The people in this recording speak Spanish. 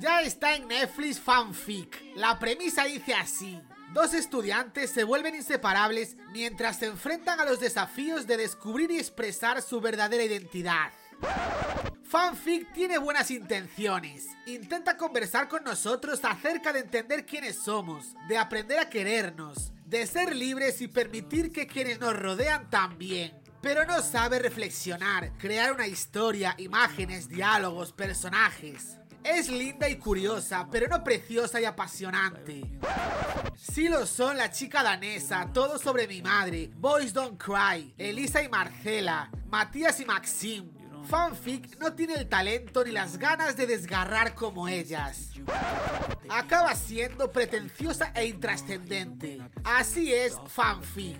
Ya está en Netflix Fanfic. La premisa dice así: dos estudiantes se vuelven inseparables mientras se enfrentan a los desafíos de descubrir y expresar su verdadera identidad. Fanfic tiene buenas intenciones. Intenta conversar con nosotros acerca de entender quiénes somos, de aprender a querernos, de ser libres y permitir que quienes nos rodean también. Pero no sabe reflexionar, crear una historia, imágenes, diálogos, personajes. Es linda y curiosa, pero no preciosa y apasionante. Sí lo son La chica danesa, Todo sobre mi madre, Boys Don't Cry, Elisa y Marcela, Matías y Maxim. Fanfic no tiene el talento ni las ganas de desgarrar como ellas. Acaba siendo pretenciosa e intrascendente. Así es Fanfic.